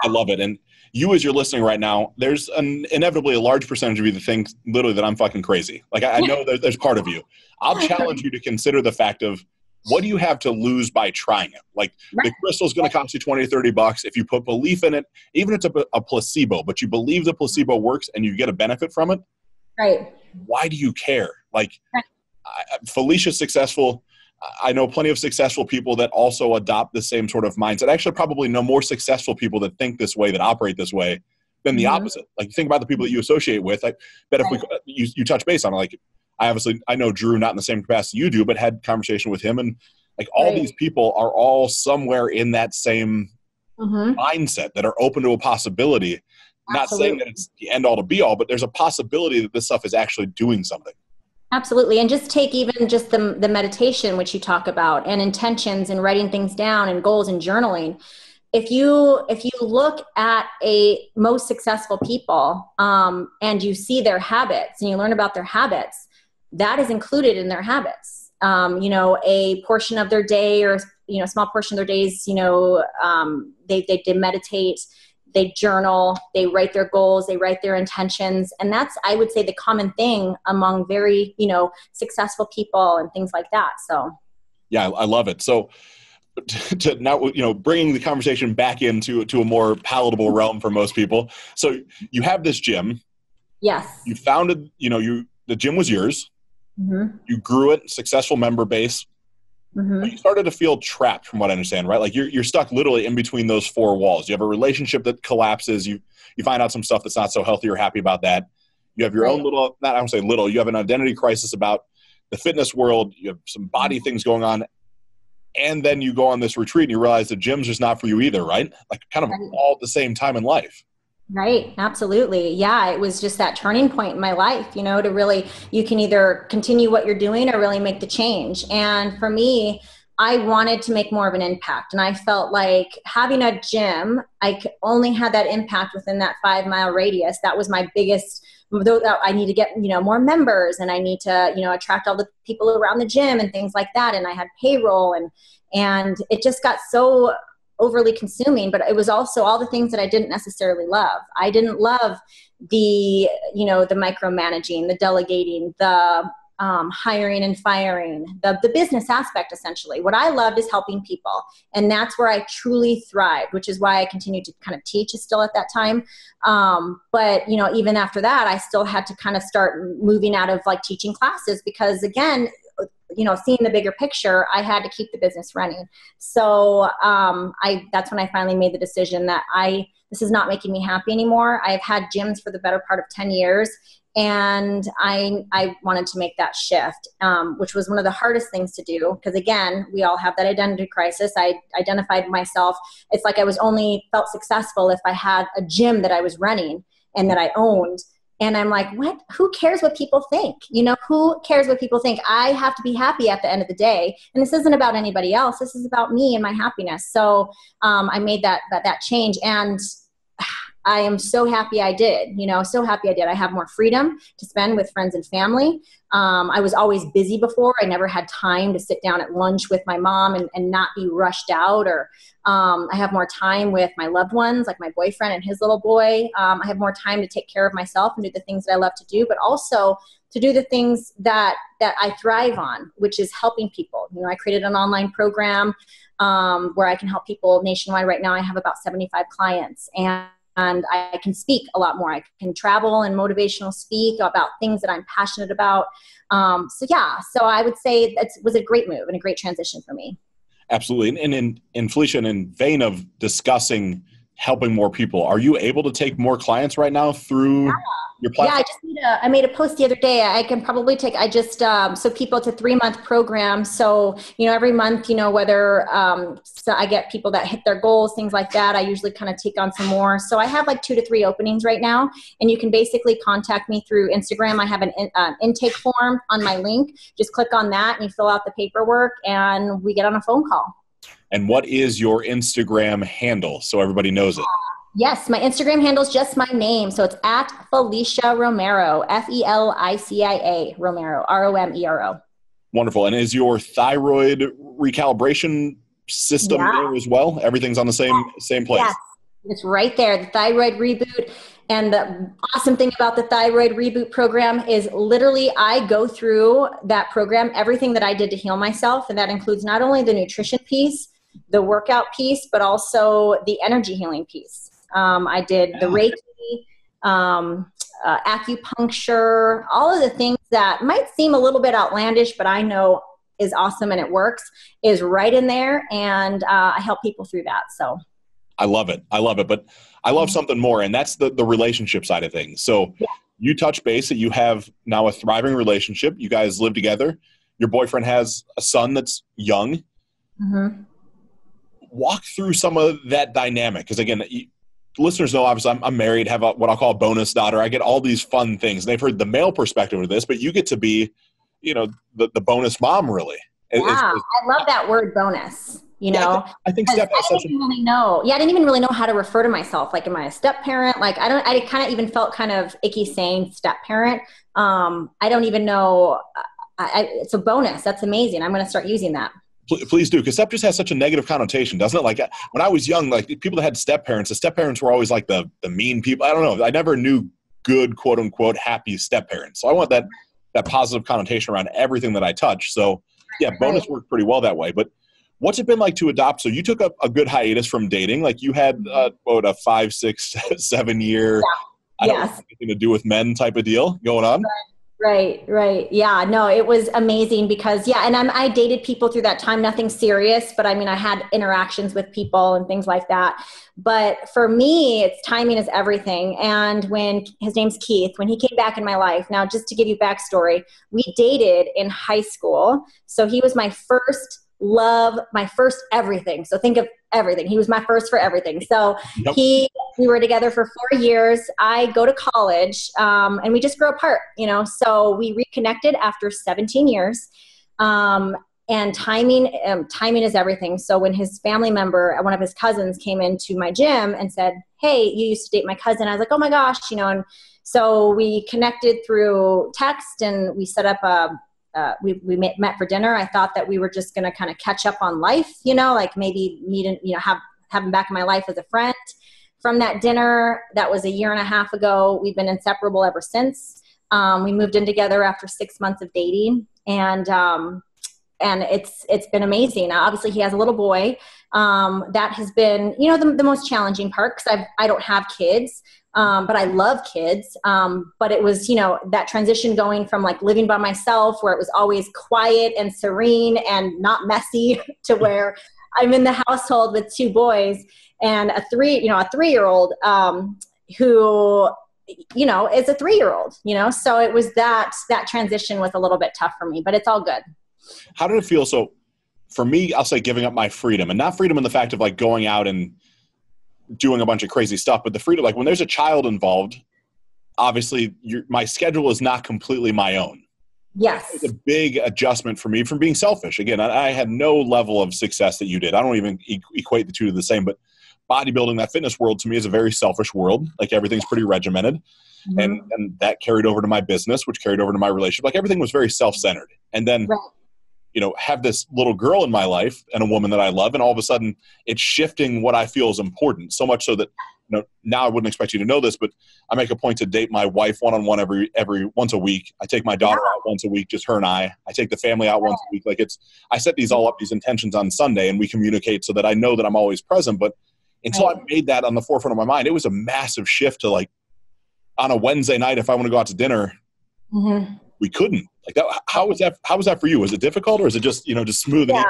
I love it. And you, as you're listening right now, there's inevitably a large percentage of you that think literally that I'm fucking crazy. Like I know there's part of you. I'll challenge you to consider the fact of, what do you have to lose by trying it? Like the crystal is going to cost you $20 to $30. If you put belief in it, even if it's a placebo, but you believe the placebo works and you get a benefit from it. Right. Why do you care? Like Felicia's successful. I know plenty of successful people that also adopt the same sort of mindset. I actually probably know more successful people that think this way, that operate this way than the opposite. Like think about the people that you associate with. I bet if you touch base on it, like, I know Drew, not in the same capacity you do, but had conversation with him, and like all these people are all somewhere in that same mindset that are open to a possibility. Absolutely. Not saying that it's the end all to be all, but there's a possibility that this stuff is actually doing something. Absolutely. And just take even just the meditation, which you talk about, and intentions and writing things down and goals and journaling. If you look at most successful people and you see their habits and you learn about their habits, that is included in their habits. You know, a portion of their day, or, you know, a small portion of their days, you know, they meditate, they journal, they write their goals, they write their intentions. And that's, I would say, the common thing among very, you know, successful people and things like that. So, yeah, I love it. So to now, you know, bringing the conversation back into a more palatable realm for most people. So you have this gym. Yes. You founded, you know, the gym was yours. You grew it, successful member base. But you started to feel trapped, from what I understand, right? Like you're stuck literally in between those four walls. You have a relationship that collapses. You find out some stuff that's not so healthy or happy about that. You have your own little, not I don't say little, you have an identity crisis about the fitness world. You have some body things going on. And then you go on this retreat and you realize the gym's just not for you either, right? Like kind of all at the same time in life. Right. Absolutely. Yeah. It was just that turning point in my life, you know, to really, you can either continue what you're doing or really make the change. And for me, I wanted to make more of an impact. And I felt like having a gym, I only had that impact within that 5-mile radius. That was my biggest, though, I need to get, you know, more members, and I need to, you know, attract all the people around the gym and things like that. And I had payroll, and it just got so overly consuming, but it was also all the things that I didn't necessarily love. I didn't love the, you know, the micromanaging, the delegating, the hiring and firing, the business aspect, essentially. What I loved is helping people. And that's where I truly thrived, which is why I continued to kind of teach still at that time. But, you know, even after that, I still had to kind of start moving out of like teaching classes, because again, you know, seeing the bigger picture, I had to keep the business running. So that's when I finally made the decision that this is not making me happy anymore. I've had gyms for the better part of 10 years, and I wanted to make that shift, which was one of the hardest things to do, because again, we all have that identity crisis. I identified myself. It's like I was only felt successful if I had a gym that I was running and that I owned. And I'm like, what? Who cares what people think? You know, who cares what people think? I have to be happy at the end of the day. And this isn't about anybody else. This is about me and my happiness. So I made that change. And I am so happy I did, you know, so happy I did. I have more freedom to spend with friends and family. I was always busy before. I never had time to sit down at lunch with my mom and not be rushed out. Or I have more time with my loved ones, like my boyfriend and his little boy. I have more time to take care of myself and do the things that I love to do, but also to do the things that I thrive on, which is helping people. You know, I created an online program where I can help people nationwide. Right now I have about 75 clients, and I can speak a lot more. I can travel and motivational speak about things that I'm passionate about. So I would say it was a great move and a great transition for me. Absolutely. And Felicia, in vein of discussing helping more people, are you able to take more clients right now through your platform? Yeah, I made a post the other day. I can probably take, so people, it's a 3-month program. So, every month, whether, so I get people that hit their goals, things like that. I usually kind of take on some more. So I have like 2 to 3 openings right now, and you can basically contact me through Instagram. I have an intake form on my link. Just click on that and you fill out the paperwork and we get on a phone call. And what is your Instagram handle so everybody knows it? Yes, my Instagram handle is just my name. So it's at Felicia Romero, F-E-L-I-C-I-A, Romero, R-O-M-E-R-O. Wonderful. And is your thyroid recalibration system there as well? Everything's on the same place. Yes. It's right there, the thyroid reboot. And the awesome thing about the thyroid reboot program is literally I go through that program, everything that I did to heal myself. And that includes not only the nutrition piece, the workout piece, but also the energy healing piece. I did the Reiki, acupuncture, all of the things that might seem a little bit outlandish, but I know is awesome and it works, is right in there. And I help people through that. So I love it. But I love something more, and that's the relationship side of things. So you touch base that you have now a thriving relationship. You guys live together. Your boyfriend has a son that's young. Mm-hmm. Walk through some of that dynamic, because again, listeners know obviously I'm married, have what I'll call a bonus daughter. I get all these fun things. They've heard the male perspective of this, but you get to be, the bonus mom, really. Yeah, I love that word, bonus. I think step by step. I didn't even really know how to refer to myself. Like, am I a step parent? Like, I kind of even felt kind of icky saying step parent. I don't even know. It's a bonus. That's amazing. I'm going to start using that. Please do, because step just has such a negative connotation, doesn't it? Like, when I was young, like, people that had step parents, the step parents were always like the mean people. I don't know. I never knew good, quote unquote, happy step parents. So I want that positive connotation around everything that I touch. So yeah, bonus worked pretty well that way. But what's it been like to adopt? So you took a good hiatus from dating. Like, you had a 5, 6, 7 year, I don't have anything to do with men type of deal going on. Right. Yeah, no, it was amazing because, and I dated people through that time, nothing serious, but I mean, I had interactions with people and things like that. But for me, it's timing is everything. And when his name's Keith, when he came back in my life, now just to give you backstory, we dated in high school. So he was my first love, my first everything. So think of everything. He was my first for everything. So we were together for 4 years. I go to college, and we just grew apart, so we reconnected after 17 years. And timing is everything. So when his family member, one of his cousins came into my gym and said, "Hey, you used to date my cousin." I was like, "Oh my gosh," and so we connected through text and we set up we met for dinner. I thought that we were just going to kind of catch up on life, like maybe meet and, have him back in my life as a friend. From that dinner, that was a 1.5 years ago. We've been inseparable ever since. We moved in together after 6 months of dating, and it's been amazing. Now, obviously he has a little boy. That has been, the most challenging part, because I don't have kids. But I love kids. But it was, that transition going from like living by myself, where it was always quiet and serene and not messy, to where I'm in the household with 2 boys and a 3-year-old, who, is a 3-year-old, so it was that transition was a little bit tough for me, but it's all good. How did it feel? So for me, I'll say giving up my freedom, and not freedom in the fact of like going out and doing a bunch of crazy stuff, but the freedom, like when there's a child involved, obviously my schedule is not completely my own. Yes. It's a big adjustment for me from being selfish. Again, I had no level of success that you did. I don't even equate the two to the same, but bodybuilding, that fitness world to me is a very selfish world. Like everything's pretty regimented. Mm-hmm. And that carried over to my business, which carried over to my relationship. Like everything was very self-centered. And then, have this little girl in my life and a woman that I love, and all of a sudden it's shifting what I feel is important, so much so that now I wouldn't expect you to know this, but I make a point to date my wife one-on-one once a week. I take my daughter out once a week, just her and I. I take the family out once a week. Like I set these all up, these intentions on Sunday, and we communicate so that I know that I'm always present. But until I made that on the forefront of my mind, it was a massive shift to like on a Wednesday night, if I want to go out to dinner, we couldn't. Like that, how was that for you? Was it difficult or is it just, just smooth? Yeah.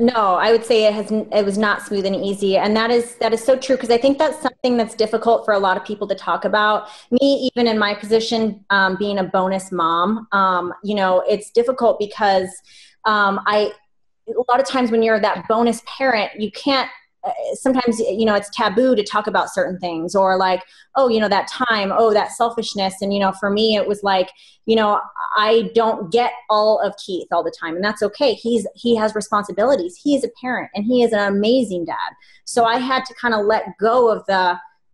No, I would say it was not smooth and easy. And that is so true. Cause I think that's something that's difficult for a lot of people to talk about. Me, even in my position, being a bonus mom, it's difficult because, a lot of times when you're that bonus parent, you can't, sometimes, it's taboo to talk about certain things or like, that time, that selfishness. And, for me, it was like, I don't get all of Keith all the time and that's okay. He has responsibilities. He is a parent and he is an amazing dad. So I had to kind of let go of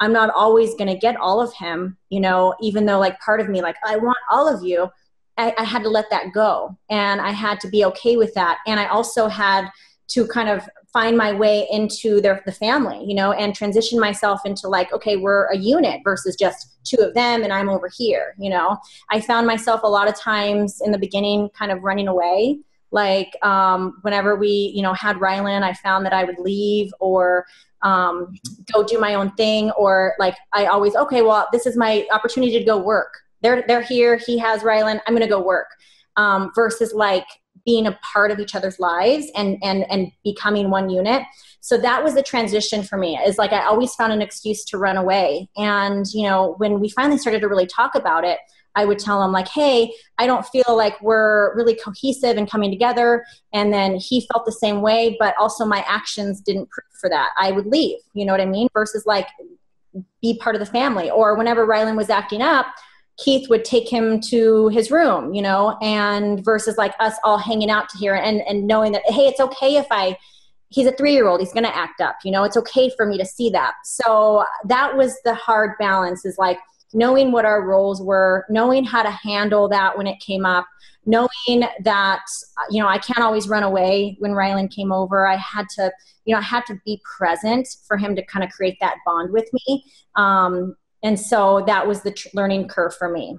I'm not always going to get all of him, even though like part of me, like I want all of you. I had to let that go and I had to be okay with that. And I also had to kind of find my way into the family, and transition myself into like, okay, we're a unit versus just two of them and I'm over here, I found myself a lot of times in the beginning kind of running away. Like whenever we, had Rylan, I found that I would leave or go do my own thing or like I always, okay, well, this is my opportunity to go work. They're here, he has Rylan, I'm going to go work versus like, being a part of each other's lives and becoming one unit. So that was the transition for me is like, I always found an excuse to run away. And, when we finally started to really talk about it, I would tell him like, hey, I don't feel like we're really cohesive and coming together. And then he felt the same way, but also my actions didn't prove for that. I would leave, you know what I mean? Versus like be part of the family or whenever Rylan was acting up, Keith would take him to his room, and versus like us all hanging out to here and knowing that, hey, it's okay if he's a 3-year-old, he's going to act up, it's okay for me to see that. So that was the hard balance is like knowing what our roles were, knowing how to handle that when it came up, knowing that, I can't always run away when Rylan came over. I had to be present for him to kind of create that bond with me. And so that was the learning curve for me.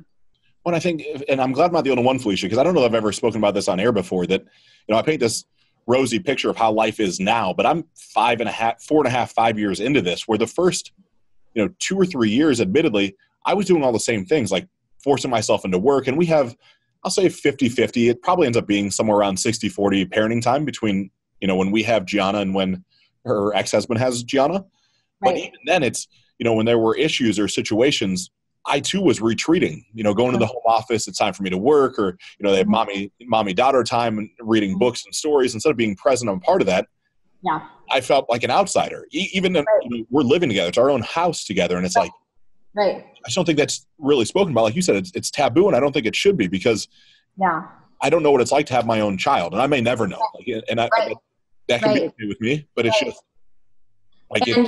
Well, I think, and I'm glad I'm not the only one, Felicia, because I don't know if I've ever spoken about this on air before that, I paint this rosy picture of how life is now, but I'm 5 years into this where the first, 2 or 3 years, admittedly, I was doing all the same things, like forcing myself into work. And we have, I'll say 50-50. It probably ends up being somewhere around 60-40 parenting time between, when we have Gianna and when her ex-husband has Gianna. Right. But even then it's, when there were issues or situations, I too was retreating, going to the home office, it's time for me to work or, they have mommy-daughter time and reading books and stories instead of being present. I'm part of that. Yeah. I felt like an outsider, even though we're living together, it's our own house together. And it's like, I just don't think that's really spoken about. Like you said, it's taboo. And I don't think it should be because I don't know what it's like to have my own child and I may never know. Like, and that can be okay with me, but it's just, and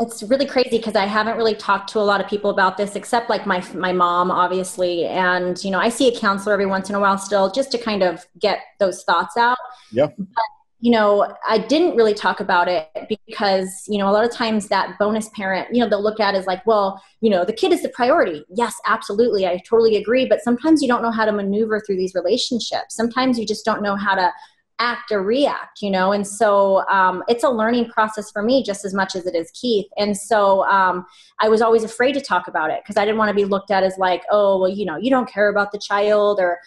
it's really crazy because I haven't really talked to a lot of people about this except like my mom, obviously. And, I see a counselor every once in a while still just to kind of get those thoughts out. Yeah. But, I didn't really talk about it because, a lot of times that bonus parent, they'll look at is like, well, the kid is the priority. Yes, absolutely. I totally agree. But sometimes you don't know how to maneuver through these relationships. Sometimes you just don't know how to act or react, and so it's a learning process for me just as much as it is Keith. And so I was always afraid to talk about it because I didn't want to be looked at as like, oh, well, you don't care about the child or,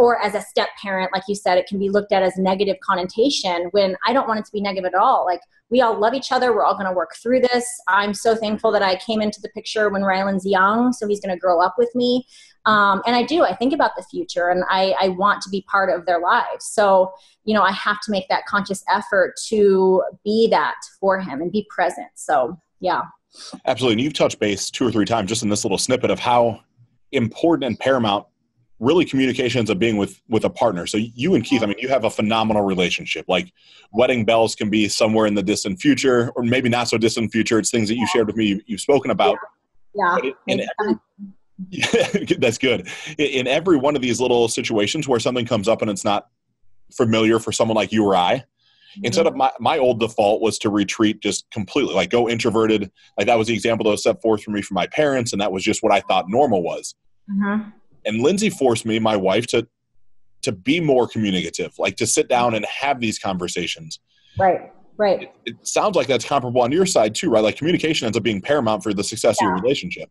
or as a step parent, like you said, it can be looked at as negative connotation when I don't want it to be negative at all. Like we all love each other. We're all going to work through this. I'm so thankful that I came into the picture when Rylan's young, so he's going to grow up with me. And I think about the future and I want to be part of their lives. So, I have to make that conscious effort to be that for him and be present. So, yeah. Absolutely. And you've touched base 2 or 3 times just in this little snippet of how important and paramount really communication ends up being with a partner. So you and Keith, you have a phenomenal relationship. Like wedding bells can be somewhere in the distant future or maybe not so distant future. It's things that you shared with me, you've spoken about. Yeah. That's good. In every one of these little situations where something comes up and it's not familiar for someone like you or I, Mm-hmm. Instead of my old default was to retreat just completely, like go introverted. Like that was the example that was set forth for me from my parents. And that was just what I thought normal was. Mm-hmm. And Lindsay forced me, my wife, to be more communicative, like to sit down and have these conversations. Right. Right. It sounds like that's comparable on your side too, right? Like communication ends up being paramount for the success of your relationship.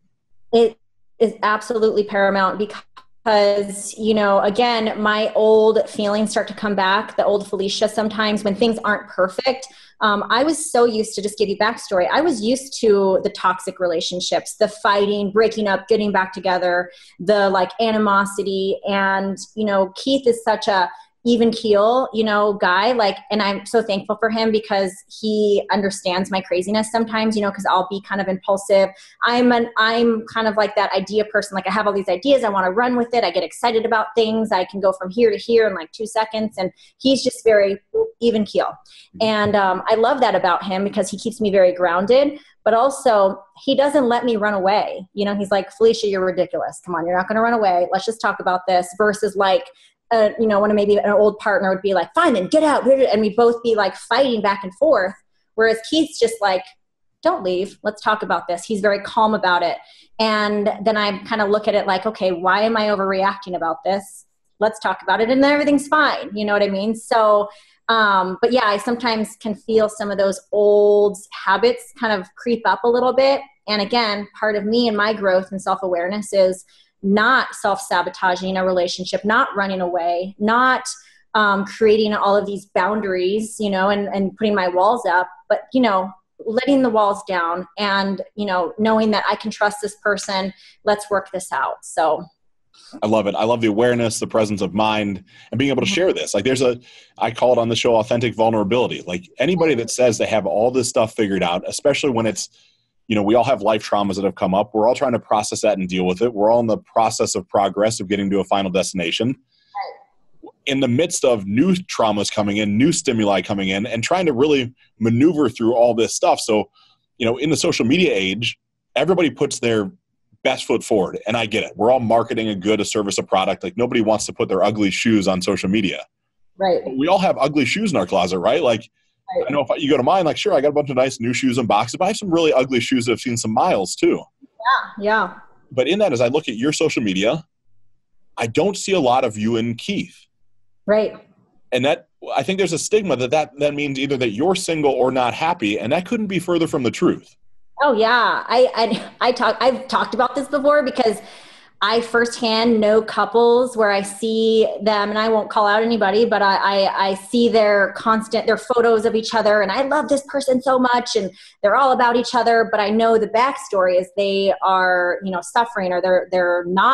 It is absolutely paramount because, you know, again, my old feelings start to come back, the old Felicia sometimes when things aren't perfect. I was so used to, just give you backstory, I was used to the toxic relationships, the fighting, breaking up, getting back together, the like animosity. And, you know, Keith is such a even keel, you know, guy, like, and I'm so thankful for him because he understands my craziness sometimes, you know, cause I'll be kind of impulsive. I'm kind of like that idea person. Like I have all these ideas. I want to run with it. I get excited about things. I can go from here to here in like 2 seconds. And he's just very even keel. And I love that about him because he keeps me very grounded, but also he doesn't let me run away. You know, he's like, Felicia, you're ridiculous. Come on. You're not going to run away. Let's just talk about this versus like, you know, when maybe an old partner would be like, fine, then get out. And we'd both be like fighting back and forth. Whereas Keith's just like, don't leave. Let's talk about this. He's very calm about it. And then I kind of look at it like, okay, why am I overreacting about this? Let's talk about it. And then everything's fine. You know what I mean? So, but yeah, I sometimes can feel some of those old habits kind of creep up a little bit. And again, part of me and my growth and self-awareness is not self-sabotaging a relationship, not running away, not creating all of these boundaries, you know, and putting my walls up, but, you know, letting the walls down and, you know, knowing that I can trust this person, let's work this out. So I love it. I love the awareness, the presence of mind, and being able to share this. Like I call it on the show, authentic vulnerability. Like anybody that says they have all this stuff figured out, especially when it's, you know, we all have life traumas that have come up. We're all trying to process that and deal with it. We're all in the process of progress of getting to a final destination. Right. In the midst of new traumas coming in, new stimuli coming in, and trying to really maneuver through all this stuff. So, you know, in the social media age, everybody puts their best foot forward. And I get it. We're all marketing a good, a service, a product. Like nobody wants to put their ugly shoes on social media. Right. But we all have ugly shoes in our closet, right? Like, I know if you go to mine, like, sure, I got a bunch of nice new shoes and boxes, but I have some really ugly shoes that have seen some miles too. Yeah, yeah. But in that, as I look at your social media, I don't see a lot of you and Keith. Right. And that, I think there's a stigma that means either that you're single or not happy, and that couldn't be further from the truth. Oh, yeah. I've talked about this before because I firsthand know couples where I see them, and I won't call out anybody, but I see their photos of each other, and I love this person so much, and they're all about each other. But I know the backstory is they are, you know, suffering, or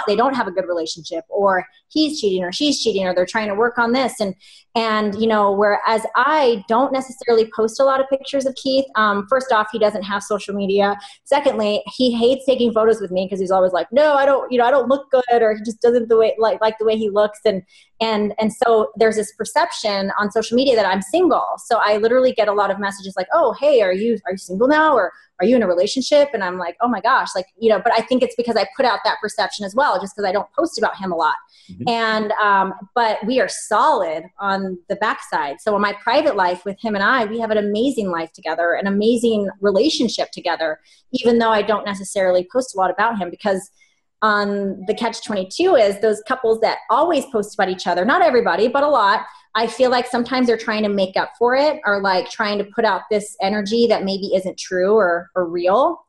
they don't have a good relationship, or he's cheating, or she's cheating, or they're trying to work on this, and you know, whereas I don't necessarily post a lot of pictures of Keith. First off, he doesn't have social media. Secondly, he hates taking photos with me because he's always like, no, I don't look good, or he just doesn't like the way he looks, and so there's this perception on social media that I'm single. So I literally get a lot of messages like, oh, hey, are you single now, or are you in a relationship? And I'm like, oh my gosh, like, you know, but I think it's because I put out that perception as well, just because I don't post about him a lot. Mm-hmm. And but we are solid on the backside. So in my private life with him and I, we have an amazing life together, an amazing relationship together, even though I don't necessarily post a lot about him, because the catch-22 is those couples that always post about each other, not everybody, but a lot. I feel like sometimes they're trying to make up for it, or like trying to put out this energy that maybe isn't true or real.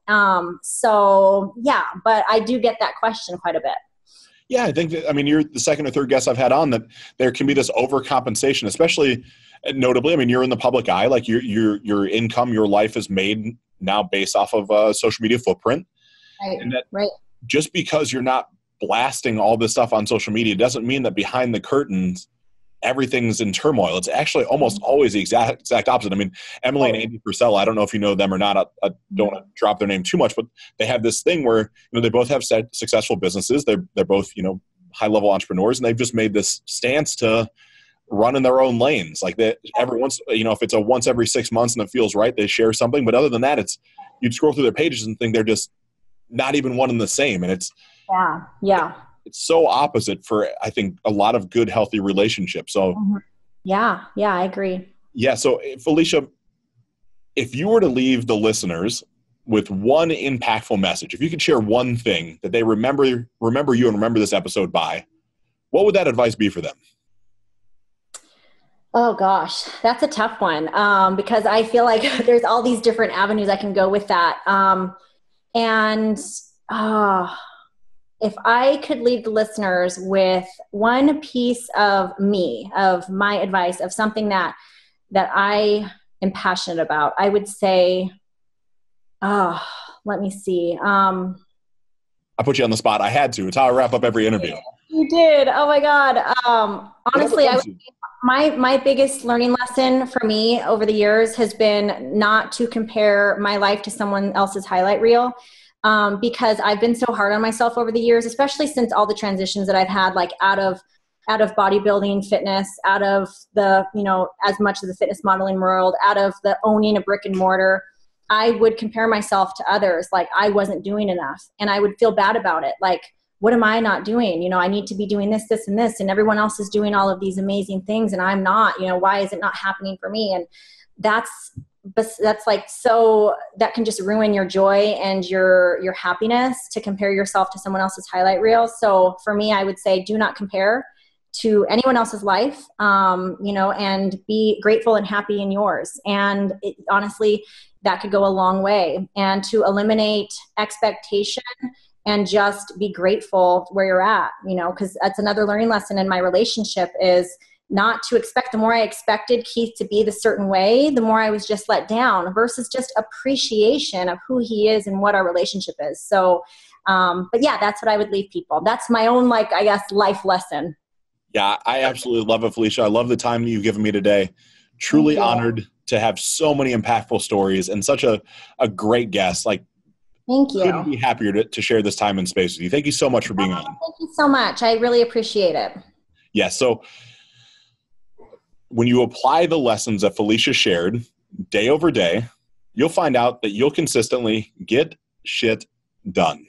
So yeah, but I do get that question quite a bit. Yeah, I think that, I mean, you're the second or third guest I've had on that there can be this overcompensation, especially notably, I mean, you're in the public eye, like your income, your life is made now based off of a social media footprint. Right. And that, right. Just because you're not blasting all this stuff on social media doesn't mean that behind the curtains, everything's in turmoil. It's actually almost always the exact opposite. I mean, Emily and Amy Purcell, I don't know if you know them or not. I don't want to drop their name too much, but they have this thing where, you know, they both have successful businesses. They're both, you know, high-level entrepreneurs, and they've just made this stance to run in their own lanes. Like that, you know, if it's once every 6 months and it feels right, they share something. But other than that, you'd scroll through their pages and think they're just not even one and the same. And it's, yeah, yeah. It's so opposite for, I think, a lot of good, healthy relationships. So yeah, yeah, I agree. Yeah. So Felicia, if you were to leave the listeners with one impactful message, if you could share one thing that they remember you and remember this episode by, what would that advice be for them? Oh gosh, that's a tough one. Because I feel like there's all these different avenues I can go with that. If I could leave the listeners with one piece of me, of my advice, of something that I am passionate about, I would say, let me see. I put you on the spot. I had to. It's how I wrap up every interview. You did. Oh my God. Honestly, I would say my biggest learning lesson for me over the years has been not to compare my life to someone else's highlight reel. Because I've been so hard on myself over the years, especially since all the transitions that I've had, like out of bodybuilding, fitness, out of the, as much of the fitness modeling world, out of the owning a brick and mortar, I would compare myself to others. Like I wasn't doing enough and I would feel bad about it. Like, what am I not doing? I need to be doing this, this, and this, and everyone else is doing all of these amazing things and I'm not, why is it not happening for me? And that's like, so that can just ruin your joy and your happiness to compare yourself to someone else's highlight reel. So for me, I would say, do not compare to anyone else's life, and be grateful and happy in yours. And honestly, that could go a long way. And to eliminate expectation and just be grateful where you're at, because that's another learning lesson in my relationship is not to expect. The more I expected Keith to be the certain way, the more I was just let down versus just appreciation of who he is and what our relationship is. So, but yeah, that's what I would leave people. That's my own, life lesson. Yeah, I absolutely love it, Felicia. I love the time that you've given me today. Truly honored to have so many impactful stories and such a great guest. Thank you. Couldn't be happier to share this time and space with you. Thank you so much for being on. Thank you so much. I really appreciate it. Yeah, so when you apply the lessons that Felicia shared day over day, you'll find out that you'll consistently get shit done.